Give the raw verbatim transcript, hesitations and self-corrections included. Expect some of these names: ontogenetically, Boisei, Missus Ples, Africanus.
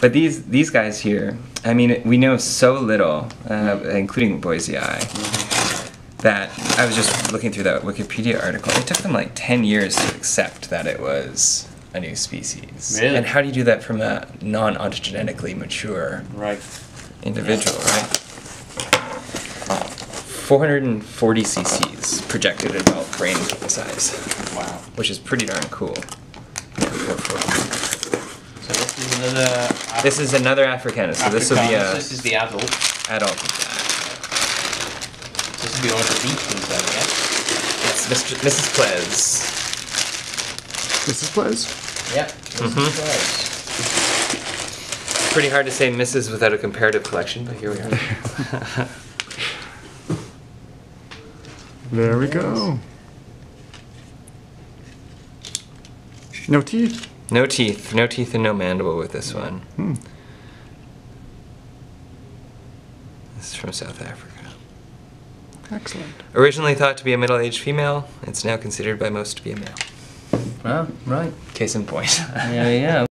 But these these guys here, I mean, we know so little, uh, including Boisei, that I was just looking through that Wikipedia article. It took them like ten years to accept that it was a new species. Really? And how do you do that from a non-ontogenetically mature right. individual, yeah. right? four hundred forty cc's projected adult brain size. Wow. Which is pretty darn cool. So this is another Af This is another Africanus. So Africanus. This will be a this is the adult. Adult. So this will be one of the deep ones then, yeah? Yes, Missus Ples. Missus Ples? Yep, Missus Mm-hmm. Ples. Pretty hard to say Missus without a comparative collection, but here we are. There we go. No teeth. No teeth. No teeth and no mandible with this one. Hmm. This is from South Africa. Excellent. Originally thought to be a middle-aged female, it's now considered by most to be a male. Well, right. Case in point. Yeah, yeah.